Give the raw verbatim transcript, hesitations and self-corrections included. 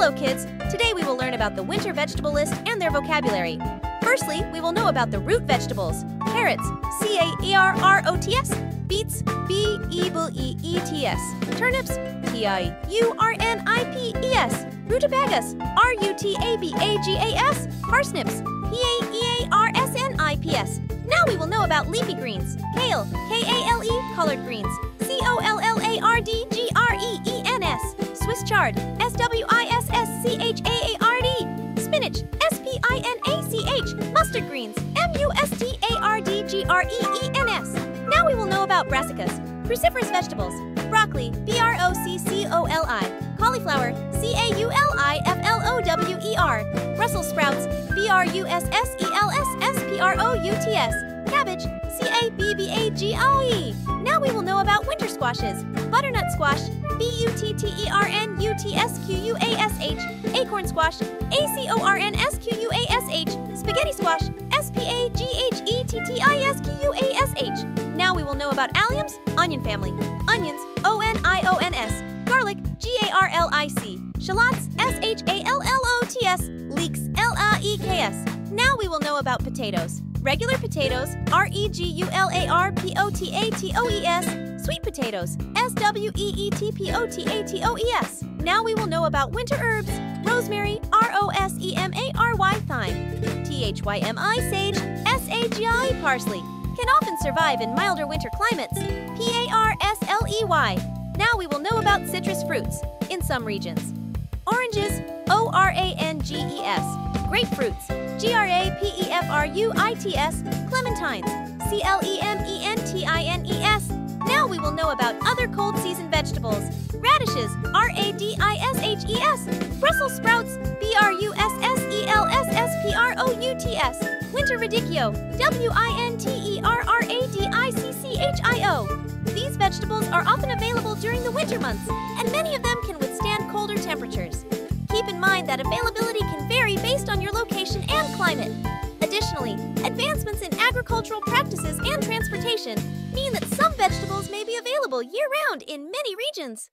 Hello kids! Today we will learn about the winter vegetable list and their vocabulary. Firstly, we will know about the root vegetables. Carrots, C A R R O T S. Beets, B E B E E T S. Turnips, T I U R N I P E S. Rutabagas, R U T A B A G A S. Parsnips, P A E A R S N I P S. Now we will know about leafy greens. Kale, K A L E, collard greens. C O L L A R D G R E E N S. Swiss chard, S W I S S C H A A R D. Spinach, S P I N A C H. Mustard greens, M U S T A R D G R E E N S. Now we will know about brassicas, cruciferous vegetables. Broccoli, B R O C C O L I. Cauliflower, C A U L I F L O W E R. Brussels sprouts, B R U S S E L S S P R O U T S. Cabbage, C A B B A G O E. Now we will know about winter squashes. Butternut squash, B U T T E R N U T S Q U A S H. Acorn squash, A C O R N S Q U A S H. Spaghetti squash, S P A G H E T T I S Q U A S H. Now we will know about alliums, onion family. Onions, O N I O N S. Garlic, G A R L I C. Shallots, S H A L L O T S. Leeks, L I E K S. Now we will know about potatoes. Regular potatoes, R E G U L A R P O T A T O E S. Sweet potatoes, S W E E T P O T A T O E S. Now we will know about winter herbs. Rosemary, R O S E M A R Y. Thyme, T H Y M I. Sage, S A G I. Parsley. Can often survive in milder winter climates. P A R S L E Y. Now we will know about citrus fruits in some regions. Oranges, O R A N G E S. Grapefruits, G R A P E F R U I T S. Clementines, C L E M E N T I N E S. Now we will know about other cold season vegetables. Radishes, R A D I S H E S. Brussels sprouts, B R U S S E L S S P R O U T S. Winter radicchio, W I N T E R R A D I C C H I O. These vegetables are often available during the winter months, and many of them can withstand colder temperatures. Keep in mind that availability can vary based on your location and climate. Additionally, advancements in agricultural practices and transportation mean that some vegetables may be available year-round in many regions.